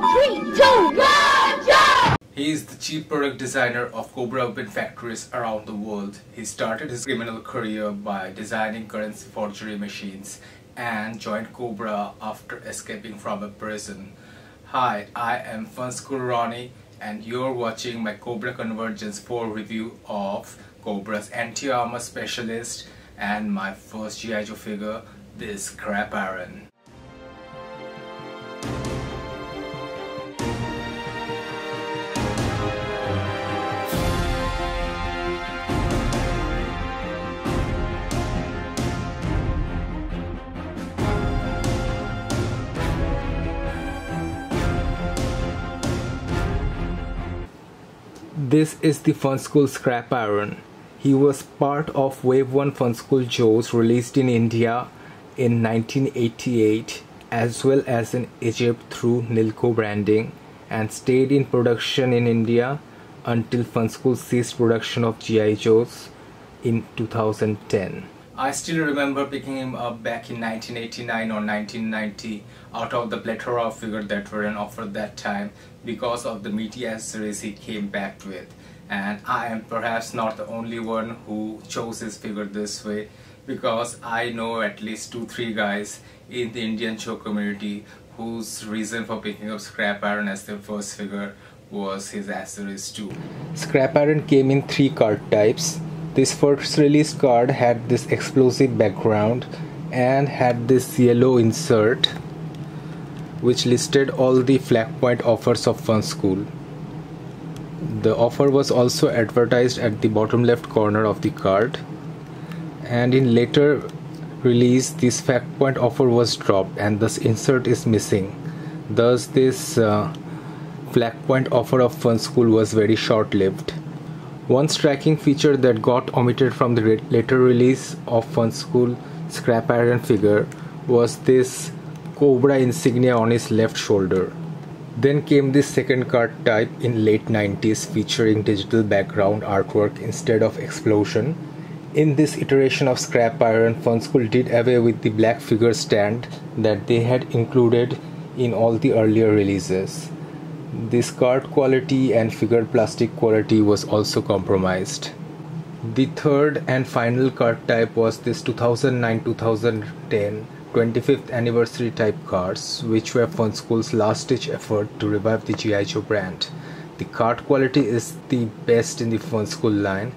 4, 3, 2, 1, jump! He is the chief product designer of Cobra weapon factories around the world. He started his criminal career by designing currency forgery machines and joined Cobra after escaping from a prison. Hi, I am Funskool Ronnie, and you're watching my Cobra Convergence 4 review of Cobra's anti-armor specialist and my first G.I. Joe figure, this Scrap Iron. This is the Funskool Scrap Iron. He was part of Wave 1 Funskool Joes released in India in 1988 as well as in Egypt through Nilco branding, and stayed in production in India until Funskool ceased production of G.I. Joes in 2010. I still remember picking him up back in 1989 or 1990 out of the plethora of figures that were on offer that time because of the meaty accessories he came back with. And I am perhaps not the only one who chose his figure this way, because I know at least 2-3 guys in the Indian Joe community whose reason for picking up Scrap Iron as their first figure was his accessories too. Scrap Iron came in 3 card types. This first released card had this explosive background and had this yellow insert which listed all the flagpoint offers of Funskool. The offer was also advertised at the bottom left corner of the card, and in later release this flagpoint offer was dropped and this insert is missing. Thus this flagpoint offer of Funskool was very short-lived. One striking feature that got omitted from the later release of Funskool Scrap Iron figure was this Cobra insignia on his left shoulder. Then came the second card type in late 90s featuring digital background artwork instead of explosion. In this iteration of Scrap Iron, Funskool did away with the black figure stand that they had included in all the earlier releases. This card quality and figure plastic quality was also compromised. The third and final card type was this 2009-2010 25th anniversary type cards, which were Funskool's last ditch effort to revive the G.I. Joe brand. The card quality is the best in the Funskool line,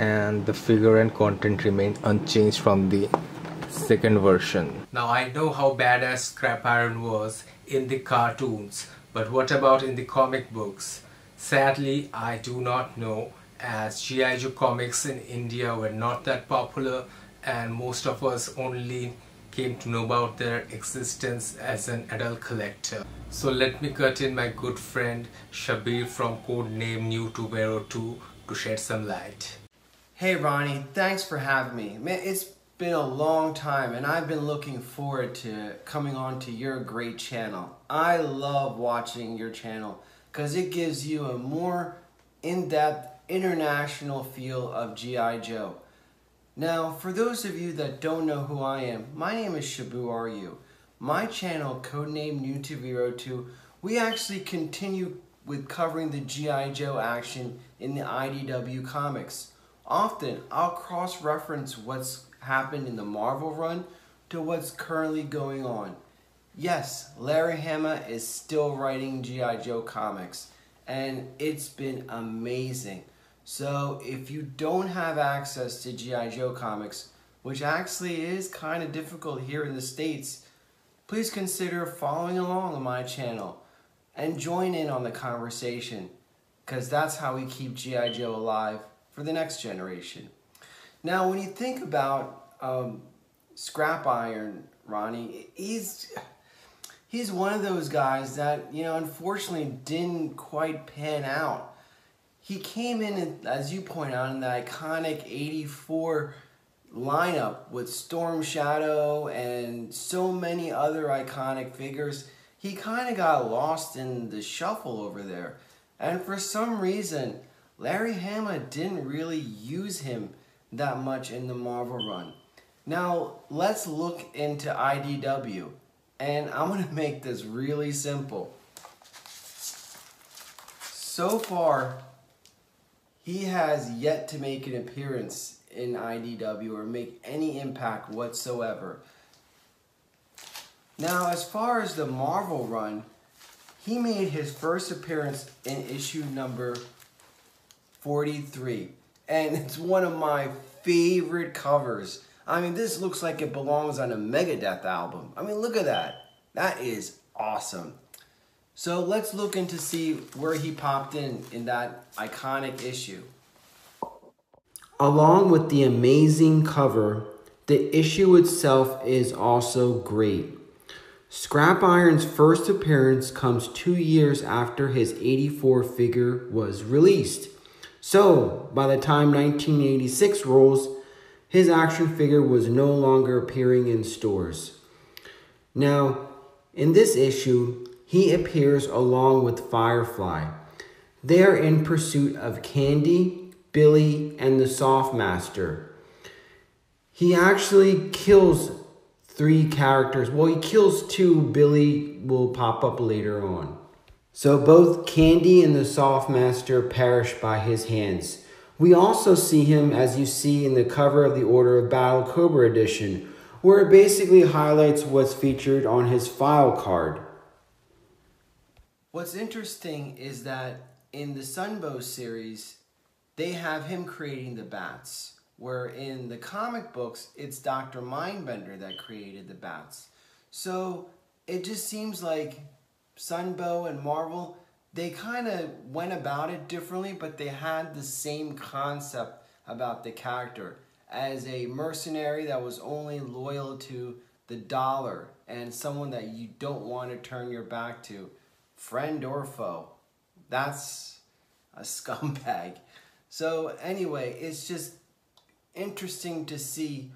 and the figure and content remained unchanged from the second version. Now I know how badass Scrap Iron was in the cartoons, but what about in the comic books? Sadly, I do not know, as G.I. Joe comics in India were not that popular and most of us only came to know about their existence as an adult collector. So let me cut in my good friend Shabbir from Code Name: new2vero2 to shed some light. Hey Ronnie, thanks for having me. Man, it's been a long time and I've been looking forward to coming on to your great channel. I love watching your channel because it gives you a more in-depth international feel of G.I. Joe. Now, for those of you that don't know who I am, my name is Shabu Ryu. My channel, Codename new2vero2, we actually continue with covering the G.I. Joe action in the IDW comics. Often, I'll cross-reference what's happened in the Marvel run to what's currently going on. Yes, Larry Hama is still writing G.I. Joe comics, and it's been amazing. So if you don't have access to G.I. Joe comics, which actually is kind of difficult here in the States, please consider following along on my channel and join in on the conversation, because that's how we keep G.I. Joe alive for the next generation. Now when you think about Scrap Iron, Ronnie, he's one of those guys that, you know, unfortunately didn't quite pan out. He came in, as you point out, in the iconic 84 lineup with Storm Shadow and so many other iconic figures. He kind of got lost in the shuffle over there. And for some reason, Larry Hama didn't really use him that much in the Marvel run. Now, let's look into IDW. And I'm going to make this really simple. so far, he has yet to make an appearance in IDW or make any impact whatsoever. Now, as far as the Marvel run, he made his first appearance in issue number 43. And it's one of my favorite covers. I mean, this looks like it belongs on a Megadeth album. I mean, look at that. That is awesome. So let's look into see where he popped in that iconic issue. Along with the amazing cover, the issue itself is also great. Scrap Iron's first appearance comes 2 years after his 84 figure was released. So, by the time 1986 rolls, his action figure was no longer appearing in stores. Now, in this issue, he appears along with Firefly. They are in pursuit of Candy, Billy, and the Soft Master. He actually kills three characters. Well, he kills two. Billy will pop up later on. So both Candy and the Soft Master perish by his hands. We also see him, as you see in the cover of the Order of Battle Cobra edition, where it basically highlights what's featured on his file card. What's interesting is that in the Sunbow series, they have him creating the bats, where in the comic books, it's Dr. Mindbender that created the bats. So it just seems like Sunbow and Marvel, they kind of went about it differently, but they had the same concept about the character as a mercenary that was only loyal to the dollar and someone that you don't want to turn your back to, friend or foe. That's a scumbag. So anyway, it's just interesting to see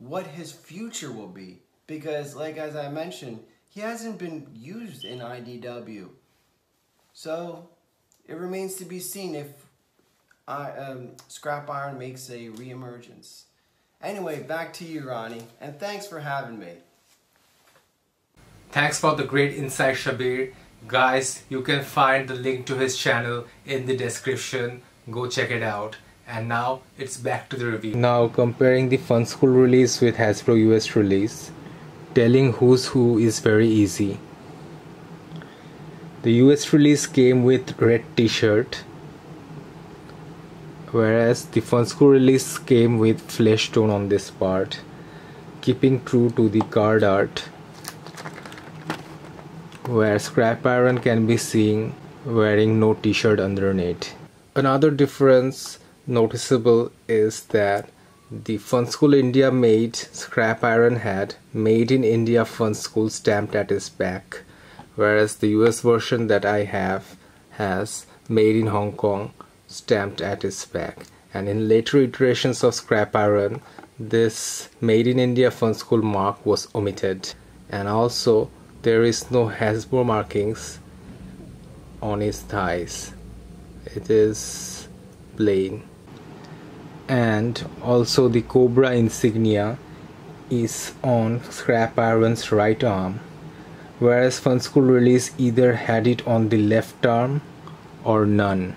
what his future will be, because like as I mentioned, he hasn't been used in IDW, so it remains to be seen if Scrap Iron makes a reemergence. Anyway, back to you, Ronnie, and thanks for having me. Thanks for the great insight, Shabbir. Guys, you can find the link to his channel in the description. Go check it out. And now it's back to the review. Now comparing the Funskool release with Hasbro US release, telling who's who is very easy. The US release came with red t-shirt, whereas the Funskool release came with flesh tone on this part, keeping true to the card art, where Scrap Iron can be seen wearing no t-shirt underneath. Another difference noticeable is that the Funskool India made Scrap Iron had Made in India Funskool stamped at his back, whereas the US version that I have has Made in Hong Kong stamped at his back. And in later iterations of Scrap Iron, this Made in India Funskool mark was omitted, and also there is no Hasbro markings on his thighs. It is plain. And also the Cobra insignia is on Scrap Iron's right arm, whereas Funskool release either had it on the left arm or none.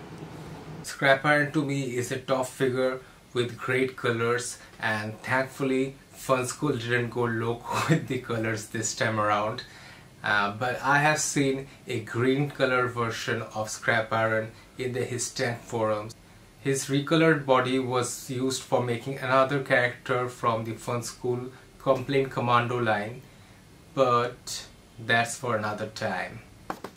Scrap Iron to me is a top figure with great colors, and thankfully Funskool didn't go loco with the colors this time around. But I have seen a green color version of Scrap Iron in the HisTank forums. His recolored body was used for making another character from the Funskool Complaint Commando line, but that's for another time.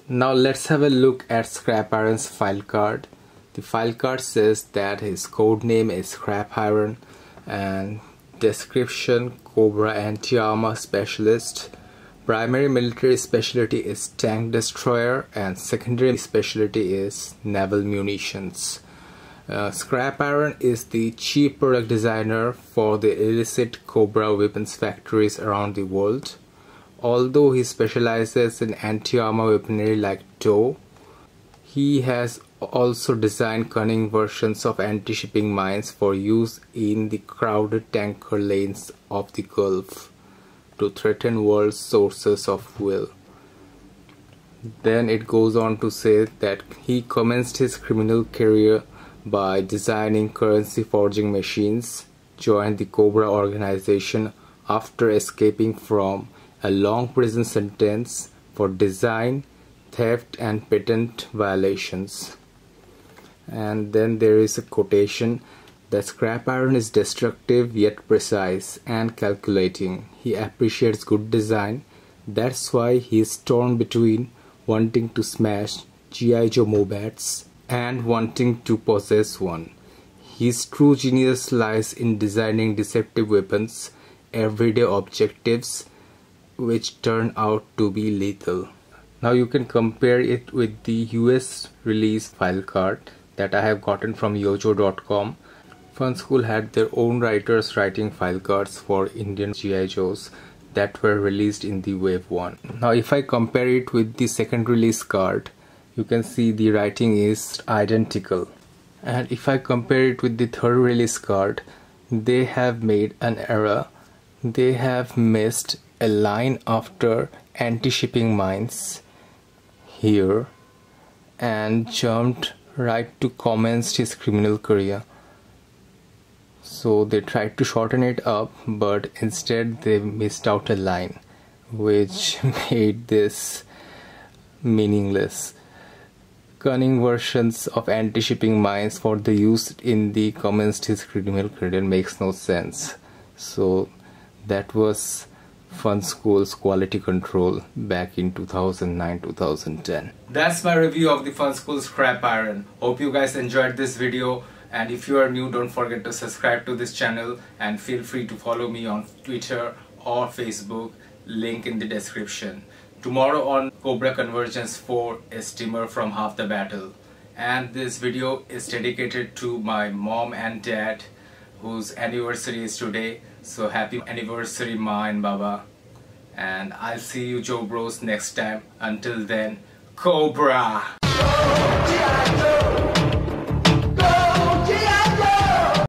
Now let's have a look at Scrap Iron's file card. The file card says that his code name is Scrap Iron, and description: Cobra anti-armor specialist. Primary military specialty is tank destroyer, and secondary specialty is naval munitions. Scrap Iron is the chief product designer for the illicit Cobra weapons factories around the world, although he specializes in anti-armor weaponry like TOW. He has also designed cunning versions of anti-shipping mines for use in the crowded tanker lanes of the Gulf to threaten world sources of fuel. Then it goes on to say that he commenced his criminal career by designing currency forging machines, joined the Cobra organization after escaping from a long prison sentence for design, theft and patent violations. And then there is a quotation: "The Scrap Iron is destructive yet precise and calculating. He appreciates good design. That's why he is torn between wanting to smash G.I. Joe Mobats and wanting to possess one. His true genius lies in designing deceptive weapons, everyday objectives which turn out to be lethal." Now you can compare it with the US release file card that I have gotten from yojo.com. Funskool had their own writers writing file cards for Indian G.I. Joes that were released in the wave 1. Now if I compare it with the second release card, you can see the writing is identical. And if I compare it with the third release card, they have made an error. They have missed a line after anti-shipping mines here and jumped right to commenced his criminal career. So they tried to shorten it up, but instead they missed out a line, which made this meaningless. Cunning versions of anti-shipping mines for the use in the commenced his criminal career makes no sense. So that was Funskool's quality control back in 2009-2010. That's my review of the Funskool Scrap Iron. Hope you guys enjoyed this video, and if you are new, don't forget to subscribe to this channel and feel free to follow me on Twitter or Facebook, link in the description. Tomorrow on Cobra Convergence 4, a steamer from Half the Battle. And this video is dedicated to my mom and dad, whose anniversary is today. So happy anniversary, Ma and Baba. And I'll see you Joe Bros next time. Until then, Cobra!